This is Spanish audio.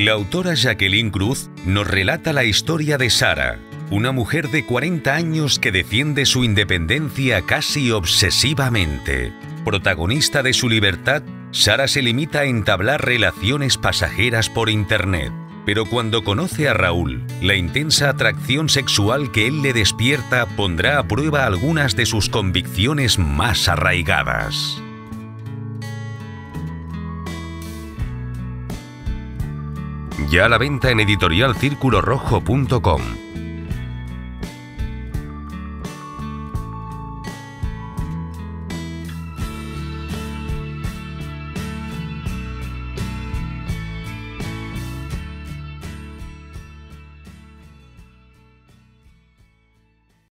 La autora Jacqueline Cruz nos relata la historia de Sara, una mujer de 40 años que defiende su independencia casi obsesivamente. Protagonista de su libertad, Sara se limita a entablar relaciones pasajeras por Internet. Pero cuando conoce a Raúl, la intensa atracción sexual que él le despierta pondrá a prueba algunas de sus convicciones más arraigadas. Ya a la venta en editorialcirculorojo.com.